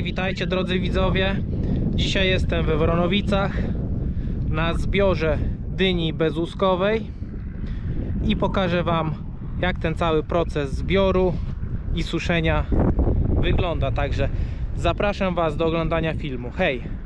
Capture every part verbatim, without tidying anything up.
Cześć, witajcie drodzy widzowie. Dzisiaj jestem we Wronowicach na zbiorze dyni bezuskowej i pokażę wam, jak ten cały proces zbioru i suszenia wygląda. Także zapraszam was do oglądania filmu. Hej!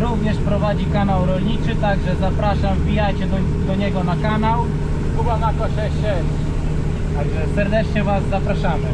Również prowadzi kanał rolniczy, także zapraszam, wbijajcie do, do niego na kanał Kuba na sześćdziesiąt sześć. Także serdecznie was zapraszamy.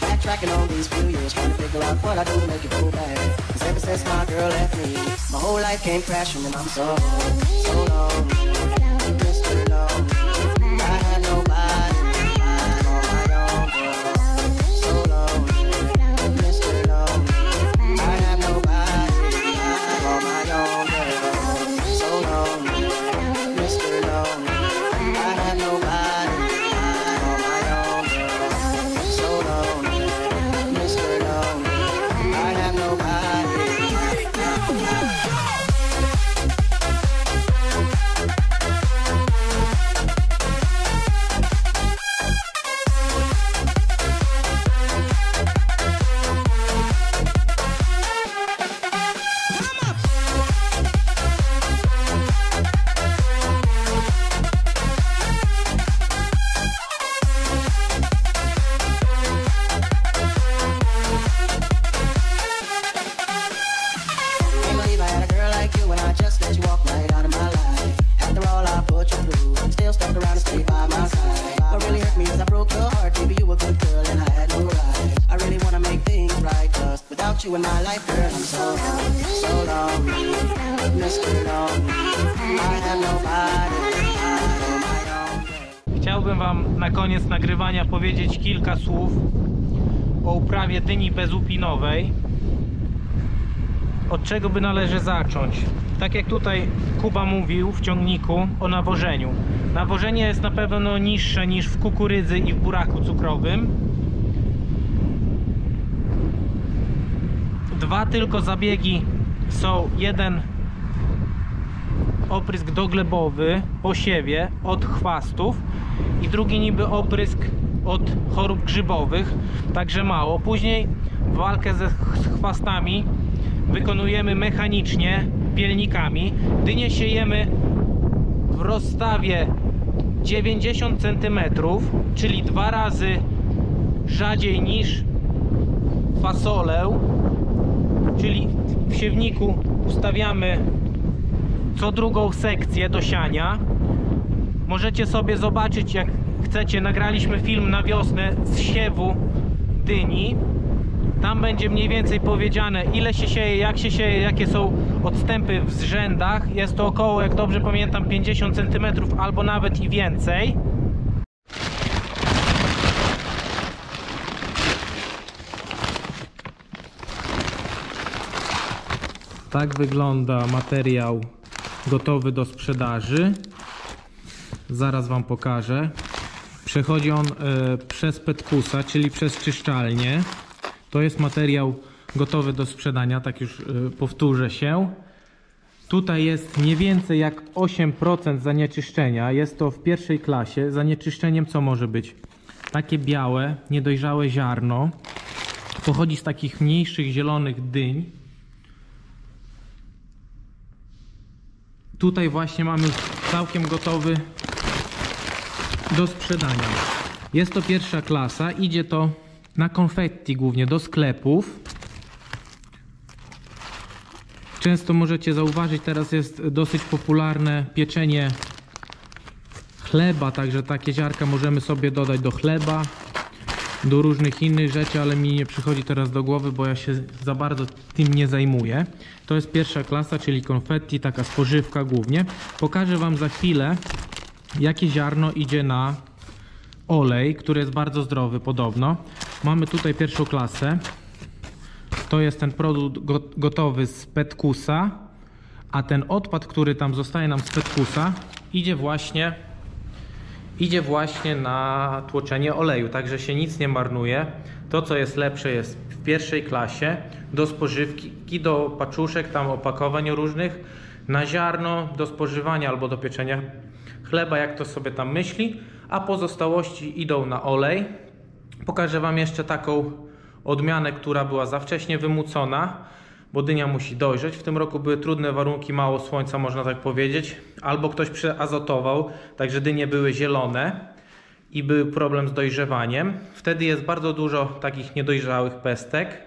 Backtracking all these few years, trying to figure out what I do to make it go back. Cause ever since my girl left me, my whole life came crashing and I'm so, so long, just too long. I had nobody. you in my life, girl. I'm so lonely, so lonely, mister Lonely. I have nobody. Chciałbym wam na koniec nagrywania powiedzieć kilka słów o uprawie dyni bezłupinowej. Od czego by należy zacząć? Tak jak tutaj Kuba mówił w ciągniku o nawożeniu. Nawożenie jest na pewno niższe niż w kukurydzy i w buraku cukrowym. Dwa tylko zabiegi są: jeden oprysk doglebowy po siewie od chwastów i drugi niby oprysk od chorób grzybowych, także mało. Później walkę ze chwastami wykonujemy mechanicznie pielnikami. Dynie siejemy w rozstawie dziewięćdziesiąt centymetrów, czyli dwa razy rzadziej niż fasolę, czyli w siewniku ustawiamy co drugą sekcję do siania. Możecie sobie zobaczyć, jak chcecie, nagraliśmy film na wiosnę z siewu dyni. Tam będzie mniej więcej powiedziane, ile się sieje, jak się sieje, jakie są odstępy w zrzędach. Jest to około, jak dobrze pamiętam, pięćdziesiąt centymetrów albo nawet i więcej. Tak wygląda materiał gotowy do sprzedaży. Zaraz wam pokażę. Przechodzi on y, przez Petkusa, czyli przez czyszczalnię. To jest materiał gotowy do sprzedania, tak już y, powtórzę się. Tutaj jest nie więcej jak osiem procent zanieczyszczenia. Jest to w pierwszej klasie. Zanieczyszczeniem co może być? Takie białe, niedojrzałe ziarno. Pochodzi z takich mniejszych, zielonych dyń. Tutaj właśnie mamy całkiem gotowy do sprzedania. Jest to pierwsza klasa, idzie to na konfetti głównie do sklepów. Często możecie zauważyć, teraz jest dosyć popularne pieczenie chleba, także takie ziarka możemy sobie dodać do chleba, do różnych innych rzeczy, ale mi nie przychodzi teraz do głowy, bo ja się za bardzo tym nie zajmuję. To jest pierwsza klasa, czyli konfetti, taka spożywka głównie. Pokażę wam za chwilę, jakie ziarno idzie na olej, który jest bardzo zdrowy podobno. Mamy tutaj pierwszą klasę. To jest ten produkt gotowy z Petkusa, a ten odpad, który tam zostaje nam z Petkusa, idzie właśnie... Idzie właśnie na tłoczenie oleju, także się nic nie marnuje. To, co jest lepsze, jest w pierwszej klasie do spożywki, do paczuszek, tam opakowań różnych, na ziarno, do spożywania albo do pieczenia chleba, jak to sobie tam myśli, a pozostałości idą na olej. Pokażę wam jeszcze taką odmianę, która była za wcześnie wymucona, bo dynia musi dojrzeć. W tym roku były trudne warunki, mało słońca, można tak powiedzieć. Albo ktoś przeazotował, także dynie były zielone i był problem z dojrzewaniem. Wtedy jest bardzo dużo takich niedojrzałych pestek,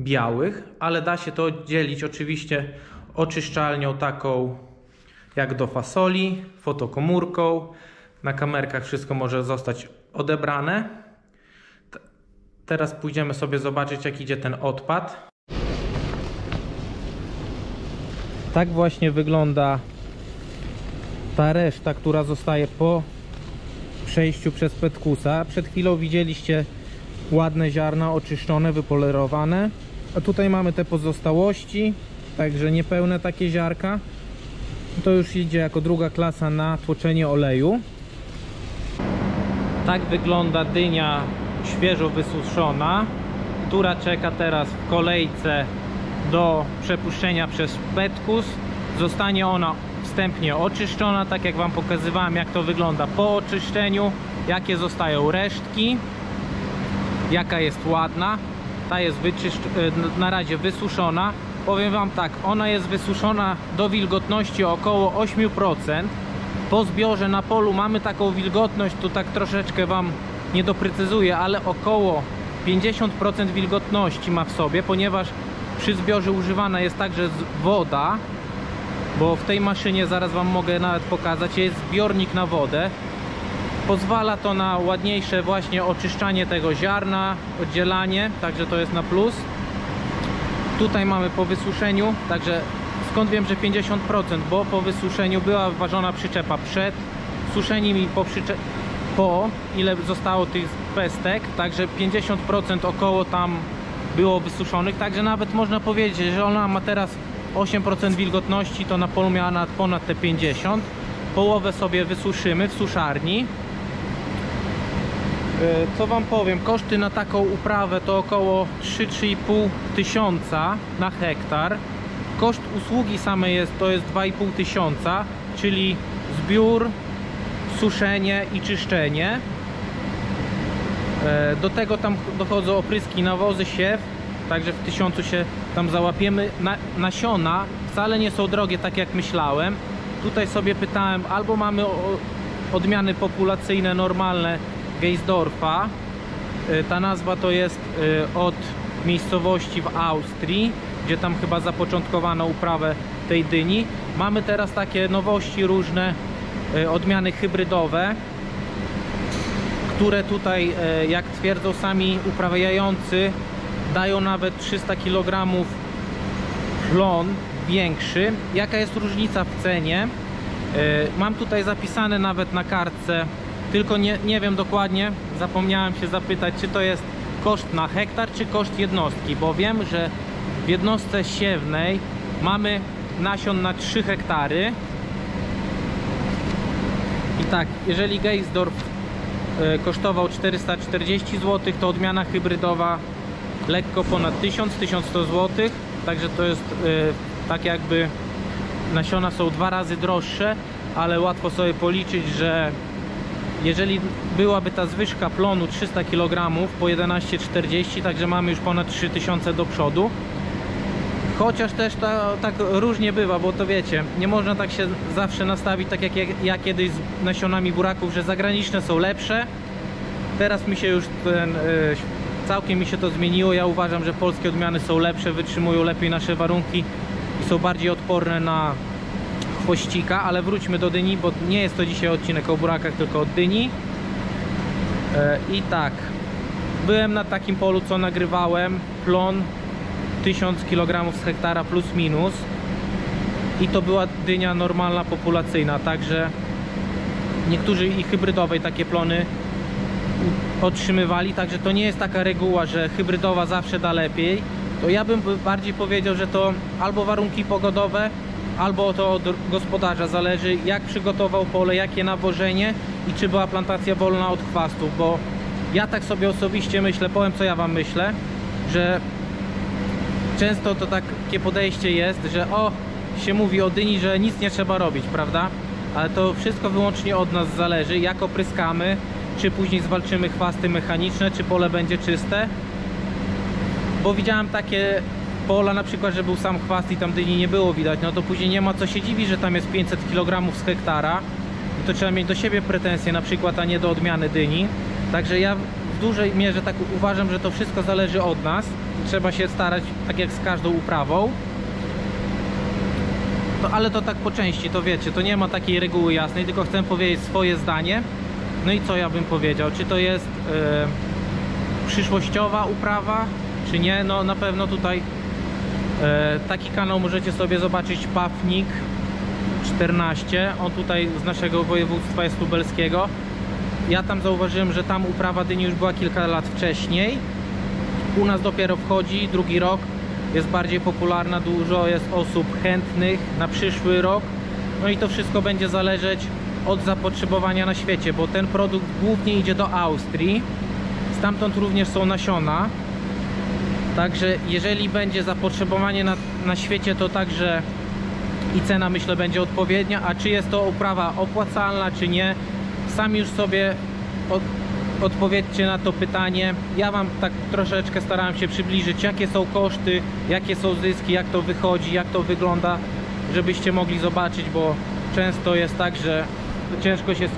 białych, ale da się to oddzielić oczywiście oczyszczalnią taką jak do fasoli, fotokomórką. Na kamerkach wszystko może zostać odebrane. Teraz pójdziemy sobie zobaczyć, jak idzie ten odpad. Tak właśnie wygląda ta reszta, która zostaje po przejściu przez Petkusa. Przed chwilą widzieliście ładne ziarna, oczyszczone, wypolerowane. A tutaj mamy te pozostałości, także niepełne takie ziarka. To już idzie jako druga klasa na tłoczenie oleju. Tak wygląda dynia świeżo wysuszona, która czeka teraz w kolejce do przepuszczenia przez Petkus. Zostanie ona wstępnie oczyszczona, tak jak wam pokazywałem, jak to wygląda po oczyszczeniu, jakie zostają resztki, jaka jest ładna. Ta jest na razie wysuszona. Powiem wam tak, ona jest wysuszona do wilgotności około osiem procent. Po zbiorze na polu mamy taką wilgotność, tu tak troszeczkę wam nie doprecyzuję, ale około pięćdziesiąt procent wilgotności ma w sobie, ponieważ przy zbiorze używana jest także woda, bo w tej maszynie, zaraz wam mogę nawet pokazać, jest zbiornik na wodę. Pozwala to na ładniejsze właśnie oczyszczanie tego ziarna, oddzielanie, także to jest na plus. Tutaj mamy po wysuszeniu, także skąd wiem, że pięćdziesiąt procent, bo po wysuszeniu była ważona przyczepa przed suszeniem i po, po ile zostało tych pestek, także pięćdziesiąt procent około tam było wysuszonych, także nawet można powiedzieć, że ona ma teraz osiem procent wilgotności, to na polu miała nad, ponad te pięćdziesiąt procent. Połowę sobie wysuszymy w suszarni. Co wam powiem, koszty na taką uprawę to około trzy do trzech i pół tysiąca na hektar. Koszt usługi samej jest, to jest dwa i pół tysiąca, czyli zbiór, suszenie i czyszczenie. Do tego tam dochodzą opryski, nawozy, siew, także w tysiącu się tam załapiemy. Na, nasiona wcale nie są drogie, tak jak myślałem. Tutaj sobie pytałem, albo mamy odmiany populacyjne normalne Geisdorfa, ta nazwa to jest od miejscowości w Austrii, gdzie tam chyba zapoczątkowano uprawę tej dyni. Mamy teraz takie nowości różne, odmiany hybrydowe, które tutaj, jak twierdzą sami uprawiający, dają nawet trzysta kilogramów plon większy. Jaka jest różnica w cenie? Mam tutaj zapisane nawet na kartce, tylko nie, nie wiem dokładnie, zapomniałem się zapytać, czy to jest koszt na hektar, czy koszt jednostki, bo wiem, że w jednostce siewnej mamy nasion na trzy hektary. I tak, jeżeli Geisdorf kosztował czterysta czterdzieści złotych, to odmiana hybrydowa lekko ponad tysiąc do tysiąca stu złotych, także to jest tak jakby nasiona są dwa razy droższe, ale łatwo sobie policzyć, że jeżeli byłaby ta zwyżka plonu trzysta kilogramów po jedenaście czterdzieści, także mamy już ponad trzy tysiące do przodu. Chociaż też ta, tak różnie bywa, bo to wiecie, nie można tak się zawsze nastawić, tak jak ja, ja kiedyś z nasionami buraków, że zagraniczne są lepsze. Teraz mi się już ten, całkiem mi się to zmieniło. Ja uważam, że polskie odmiany są lepsze, wytrzymują lepiej nasze warunki i są bardziej odporne na chwościka, ale wróćmy do dyni, bo nie jest to dzisiaj odcinek o burakach, tylko o dyni. I tak, byłem na takim polu, co nagrywałem, plon tysiąc kilogramów z hektara plus minus i to była dynia normalna, populacyjna, także niektórzy i hybrydowej takie plony otrzymywali, także to nie jest taka reguła, że hybrydowa zawsze da lepiej. To ja bym bardziej powiedział, że to albo warunki pogodowe, albo to od gospodarza zależy, jak przygotował pole, jakie nawożenie i czy była plantacja wolna od chwastów, bo ja tak sobie osobiście myślę, powiem co ja wam myślę, że często to takie podejście jest, że o, się mówi o dyni, że nic nie trzeba robić, prawda? Ale to wszystko wyłącznie od nas zależy, jak opryskamy, czy później zwalczymy chwasty mechaniczne, czy pole będzie czyste, bo widziałem takie pola na przykład, że był sam chwast i tam dyni nie było widać, no to później nie ma co się dziwić, że tam jest pięćset kilogramów z hektara, to trzeba mieć do siebie pretensje na przykład, a nie do odmiany dyni. Także ja w dużej mierze tak uważam, że to wszystko zależy od nas, trzeba się starać tak jak z każdą uprawą, no, ale to tak po części, to wiecie, to nie ma takiej reguły jasnej, tylko chcę powiedzieć swoje zdanie. No i co ja bym powiedział, czy to jest yy, przyszłościowa uprawa, czy nie? No na pewno tutaj yy, taki kanał możecie sobie zobaczyć, Pafnik czternaście, on tutaj z naszego województwa jest lubelskiego. Ja tam zauważyłem, że tam uprawa dyni już była kilka lat wcześniej. U nas dopiero wchodzi, drugi rok, jest bardziej popularna, dużo jest osób chętnych na przyszły rok. No i to wszystko będzie zależeć od zapotrzebowania na świecie, bo ten produkt głównie idzie do Austrii. Stamtąd również są nasiona. Także jeżeli będzie zapotrzebowanie na, na świecie, to także i cena, myślę, będzie odpowiednia. A czy jest to uprawa opłacalna, czy nie? Sami już sobie od, odpowiedzcie na to pytanie. Ja wam tak troszeczkę starałem się przybliżyć, jakie są koszty, jakie są zyski, jak to wychodzi, jak to wygląda, żebyście mogli zobaczyć, bo często jest tak, że ciężko się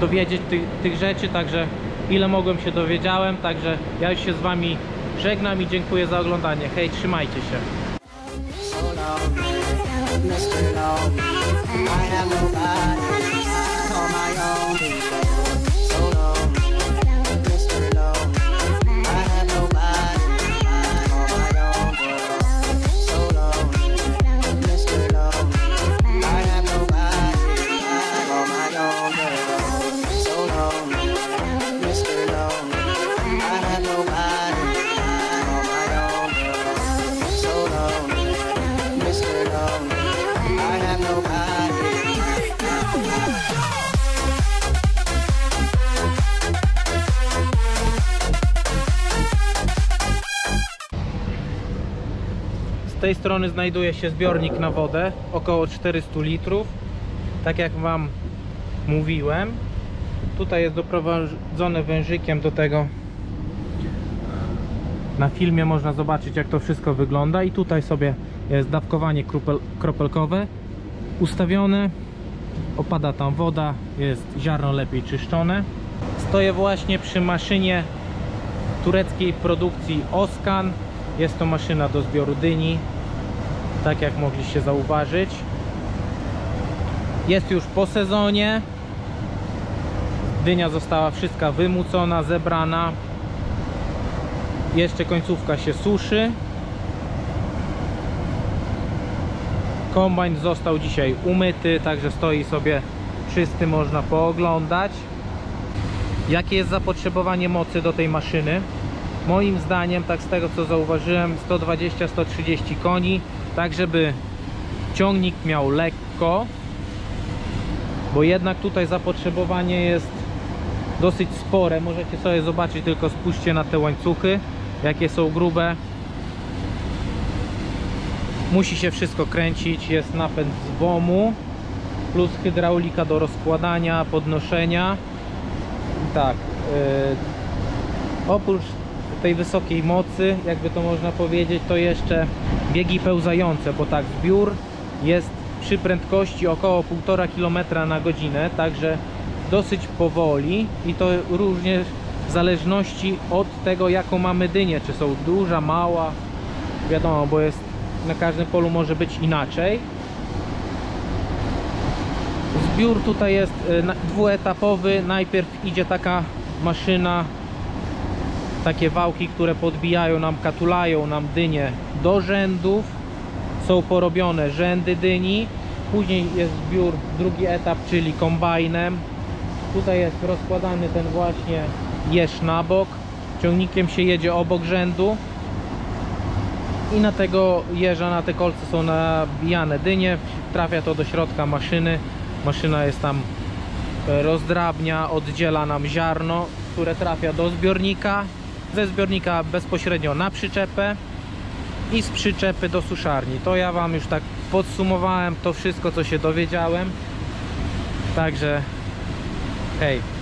dowiedzieć tych, tych rzeczy, także ile mogłem się dowiedziałem, także ja już się z wami żegnam i dziękuję za oglądanie. Hej, trzymajcie się. tej strony znajduje się zbiornik na wodę, około czterysta litrów, tak jak wam mówiłem. Tutaj jest doprowadzone wężykiem do tego. Na filmie można zobaczyć, jak to wszystko wygląda. I tutaj sobie jest dawkowanie kropel, kropelkowe ustawione. Opada tam woda, jest ziarno lepiej czyszczone. Stoję właśnie przy maszynie tureckiej produkcji Oskan. Jest to maszyna do zbioru dyni, tak jak mogliście zauważyć. Jest już po sezonie. Dynia została wszystka wymucona, zebrana. Jeszcze końcówka się suszy. Kombajn został dzisiaj umyty, także stoi sobie czysty, można pooglądać. Jakie jest zapotrzebowanie mocy do tej maszyny? Moim zdaniem, tak z tego co zauważyłem, sto dwadzieścia do stu trzydziestu koni, tak żeby ciągnik miał lekko, bo jednak tutaj zapotrzebowanie jest dosyć spore. Możecie sobie zobaczyć, tylko spójrzcie na te łańcuchy, jakie są grube. Musi się wszystko kręcić, jest napęd z WOM-u, plus hydraulika do rozkładania, podnoszenia. Tak, yy, oprócz tej wysokiej mocy, jakby to można powiedzieć, to jeszcze biegi pełzające, bo tak, zbiór jest przy prędkości około półtora kilometra na godzinę, także dosyć powoli i to również w zależności od tego, jaką mamy dynię, czy są duża, mała, wiadomo, bo jest na każdym polu może być inaczej. Zbiór tutaj jest dwuetapowy. Najpierw idzie taka maszyna, takie wałki, które podbijają nam, katulają nam dynie do rzędów, są porobione rzędy dyni. Później jest zbiór, drugi etap, czyli kombajnem. Tutaj jest rozkładany ten właśnie jeż na bok, ciągnikiem się jedzie obok rzędu i na tego jeża, na te kolce są nabijane dynie, trafia to do środka maszyny. Maszyna jest tam, rozdrabnia, oddziela nam ziarno, które trafia do zbiornika, ze zbiornika bezpośrednio na przyczepę i z przyczepy do suszarni. To ja wam już tak podsumowałem to wszystko, co się dowiedziałem, także hej.